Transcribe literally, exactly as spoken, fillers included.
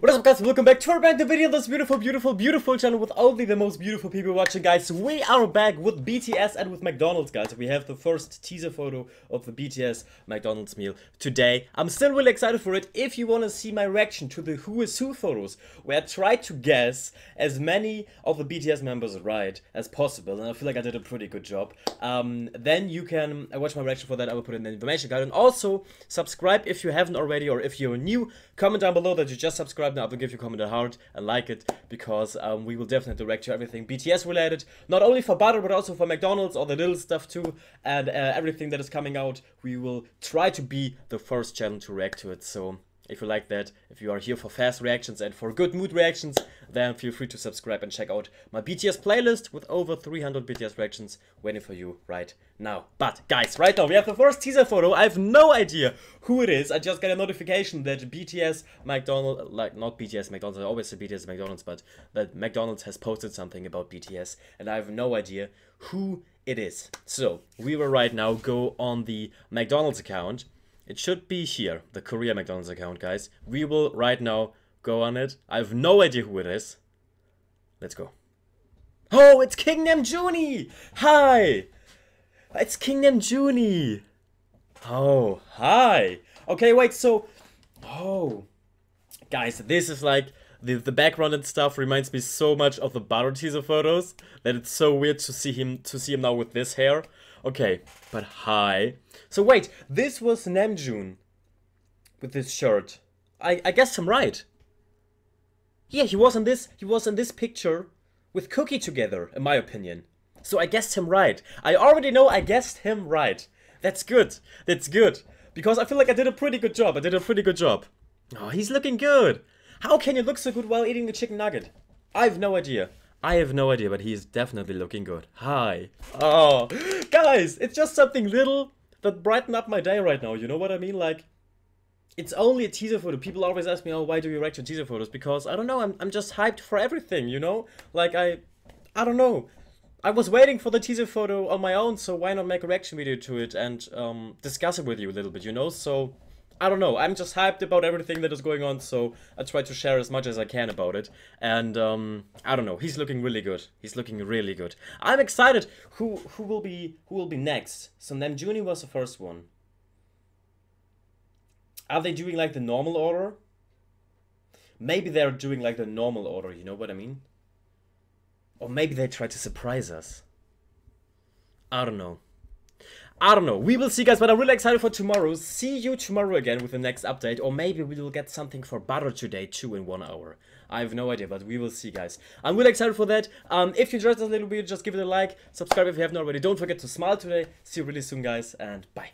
What is up, guys? Welcome back to our brand new video on this beautiful, beautiful, beautiful channel with only the most beautiful people watching, guys. We are back with B T S and with McDonald's, guys. We have the first teaser photo of the B T S McDonald's meal today. I'm still really excited for it. If you want to see my reaction to the Who Is Who photos, where I tried to guess as many of the B T S members right as possible, and I feel like I did a pretty good job, um, then you can watch my reaction for that. I will put in the information guide. And also, subscribe if you haven't already, or if you're new, comment down below that you just subscribed. Now I will give your comment a heart and like it, because um, we will definitely react to everything B T S related, not only for Butter but also for McDonald's, all the little stuff too, and uh, everything that is coming out. We will try to be the first channel to react to it, so if you like that, if you are here for fast reactions and for good mood reactions, then feel free to subscribe and check out my B T S playlist with over three hundred B T S reactions waiting for you right now. But guys, right now we have the first teaser photo. I have no idea who it is. I just got a notification that B T S McDonald's, like not B T S McDonald's, I always say B T S McDonald's, but that McDonald's has posted something about B T S, and I have no idea who it is. So we will right now go on the McDonald's account. It should be here, the Korea McDonald's account, guys. We will right now go on it. I have no idea who it is. Let's go. Oh, it's King Namjoon! Hi! It's King Namjoon! Oh, hi! Okay, wait, so... Oh. Guys, this is like... The, the background and stuff reminds me so much of the Baro teaser photos that it's so weird to see him to see him now with this hair. Okay, but hi. So wait, this was Namjoon with this shirt. I I guess I'm right. Yeah, he was in this he was in this picture with Cookie together, in my opinion. So I guessed him right. I already know I guessed him right. That's good. That's good. Because I feel like I did a pretty good job. I did a pretty good job. Oh, he's looking good. How can you look so good while eating a chicken nugget? I have no idea. I have no idea, but he is definitely looking good. Hi. Oh, guys, it's just something little that brightened up my day right now. You know what I mean? Like, it's only a teaser photo. People always ask me, oh, why do you react to teaser photos? Because, I don't know, I'm, I'm just hyped for everything, you know? Like, I, I don't know. I was waiting for the teaser photo on my own, so why not make a reaction video to it and um, discuss it with you a little bit, you know? So... I don't know, I'm just hyped about everything that is going on, so I try to share as much as I can about it. And, um, I don't know, he's looking really good. He's looking really good. I'm excited who who will be who will be next. So Namjoon was the first one. Are they doing like the normal order? Maybe they're doing like the normal order, you know what I mean? Or maybe they try to surprise us. I don't know. I don't know. We will see, guys, but I'm really excited for tomorrow. See you tomorrow again with the next update, or maybe we will get something for Butter today too in one hour. I have no idea, but we will see, guys. I'm really excited for that. Um, if you enjoyed this little video, just give it a like. Subscribe if you haven't already. Don't forget to smile today. See you really soon, guys, and bye.